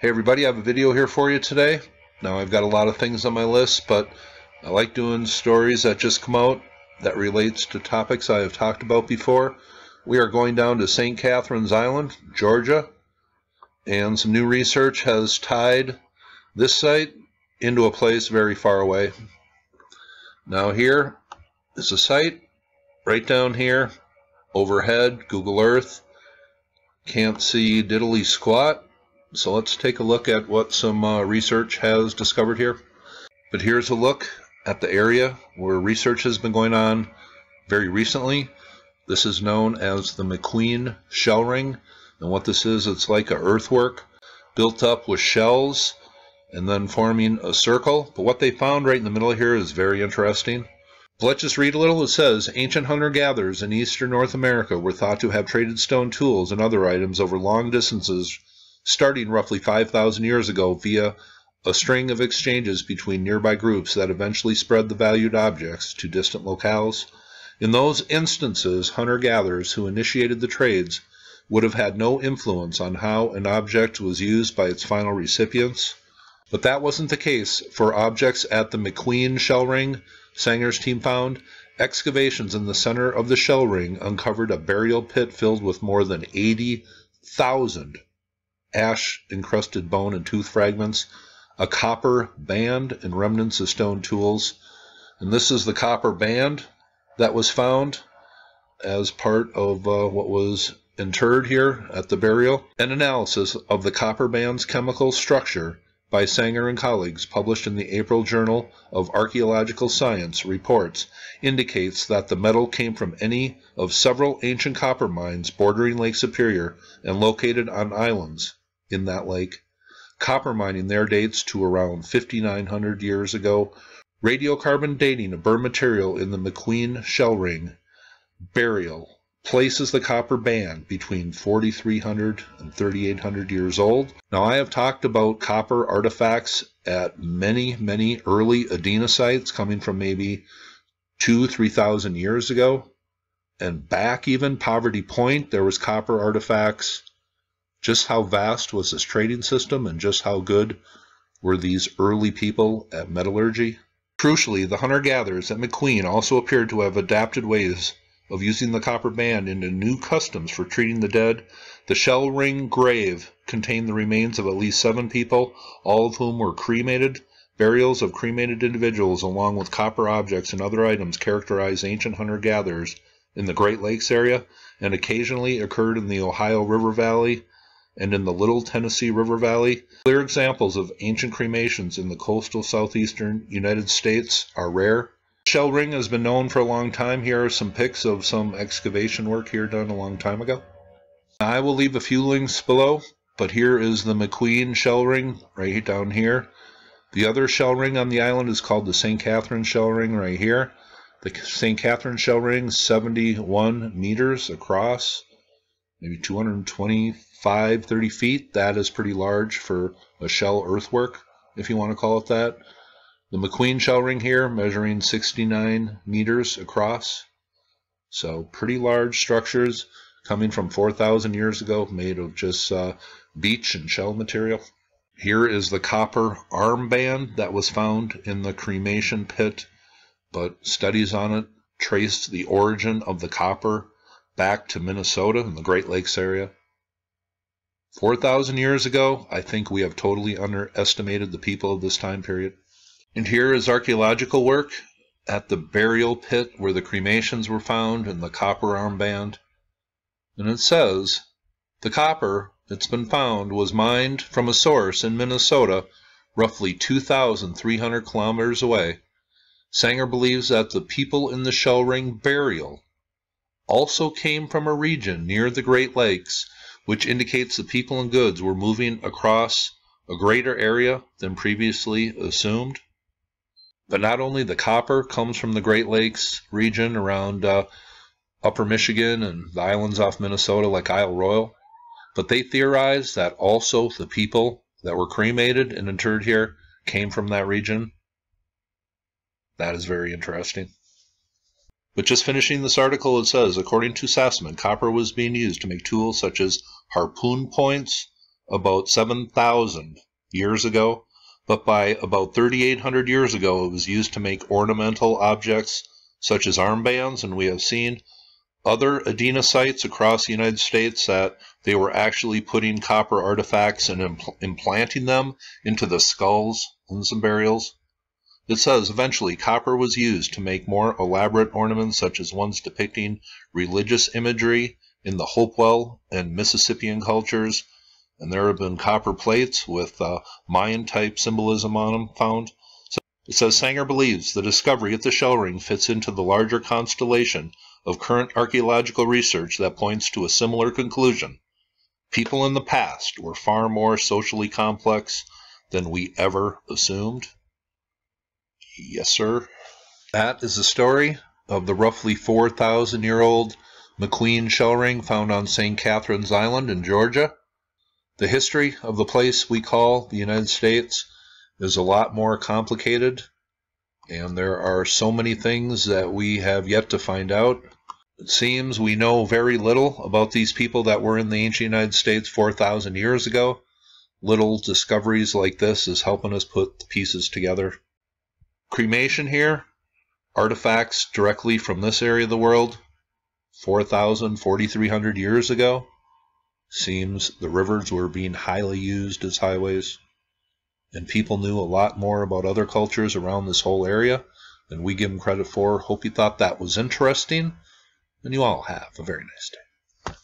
Hey everybody, I have a video here for you today. Now I've got a lot of things on my list, but I like doing stories that just come out that relates to topics I have talked about before. We are going down to St. Catherines Island, Georgia, and some new research has tied this site into a place very far away. Now here is a site right down here, overhead, Google Earth. Can't see diddly squat. So let's take a look at what some research has discovered here. But here's a look at the area where research has been going on very recently. This is known as the McQueen Shell Ring. And what this is, it's like an earthwork built up with shells and then forming a circle. But what they found right in the middle here is very interesting. So let's just read a little. It says, ancient hunter-gatherers in eastern North America were thought to have traded stone tools and other items over long distances starting roughly 5,000 years ago via a string of exchanges between nearby groups that eventually spread the valued objects to distant locales. In those instances, hunter-gatherers who initiated the trades would have had no influence on how an object was used by its final recipients. But that wasn't the case for objects at the McQueen Shell Ring, Sanger's team found. Excavations in the center of the shell ring uncovered a burial pit filled with more than 80,000 ash-encrusted bone and tooth fragments, a copper band, and remnants of stone tools. And this is the copper band that was found as part of what was interred here at the burial. An analysis of the copper band's chemical structure by Sanger and colleagues, published in the April Journal of Archaeological Science Reports, indicates that the metal came from any of several ancient copper mines bordering Lake Superior and located on islands in that lake. Copper mining there dates to around 5,900 years ago. Radiocarbon dating of burn material in the McQueen Shell Ring burial places the copper band between 4,300 and 3,800 years old. Now, I have talked about copper artifacts at many early Adena sites coming from maybe 2,000 to 3,000 years ago. And back even, Poverty Point, there was copper artifacts. Just how vast was this trading system and just how good were these early people at metallurgy? Crucially, the hunter-gatherers at McQueen also appeared to have adapted ways of using the copper band into new customs for treating the dead. The shell ring grave contained the remains of at least 7 people, all of whom were cremated. Burials of cremated individuals along with copper objects and other items characterized ancient hunter-gatherers in the Great Lakes area and occasionally occurred in the Ohio River Valley and in the Little Tennessee River Valley. Clear examples of ancient cremations in the coastal southeastern United States are rare. Shell ring has been known for a long time. Here are some pics of some excavation work here done a long time ago. I will leave a few links below, but here is the McQueen Shell Ring right down here. The other shell ring on the island is called the St. Catherines Shell Ring right here. The St. Catherines Shell Ring is 71 meters across, maybe 225–30 feet. That is pretty large for a shell earthwork, if you want to call it that. The McQueen Shell Ring here measuring 69 meters across. So pretty large structures coming from 4,000 years ago, made of just beach and shell material. Here is the copper armband that was found in the cremation pit, but studies on it traced the origin of the copper back to Minnesota in the Great Lakes area. 4,000 years ago, I think we have totally underestimated the people of this time period. And here is archaeological work at the burial pit where the cremations were found and the copper armband. And it says, the copper that's been found was mined from a source in Minnesota roughly 2,300 kilometers away. Sanger believes that the people in the shell ring burial also came from a region near the Great Lakes, which indicates the people and goods were moving across a greater area than previously assumed. But not only the copper comes from the Great Lakes region around upper Michigan and the islands off Minnesota like Isle Royale, but they theorized that also the people that were cremated and interred here came from that region. That is very interesting. But just finishing this article, it says, according to Sassaman, copper was being used to make tools such as harpoon points, about 7,000 years ago, but by about 3,800 years ago it was used to make ornamental objects such as armbands, and we have seen other Adena sites across the United States that they were actually putting copper artifacts and implanting them into the skulls in some burials. It says, eventually, copper was used to make more elaborate ornaments such as ones depicting religious imagery in the Hopewell and Mississippian cultures, and there have been copper plates with Mayan-type symbolism on them found. It says, Sanger believes the discovery at the shell ring fits into the larger constellation of current archaeological research that points to a similar conclusion. People in the past were far more socially complex than we ever assumed. Yes, sir. That is the story of the roughly 4,000-year-old McQueen shell ring found on St. Catherines Island in Georgia. The history of the place we call the United States is a lot more complicated, and there are so many things that we have yet to find out. It seems we know very little about these people that were in the ancient United States 4,000 years ago. Little discoveries like this is helping us put the pieces together. Cremation here, artifacts directly from this area of the world, 4,000, 4,300 years ago. Seems the rivers were being highly used as highways, and people knew a lot more about other cultures around this whole area than we give them credit for. Hope you thought that was interesting, and you all have a very nice day.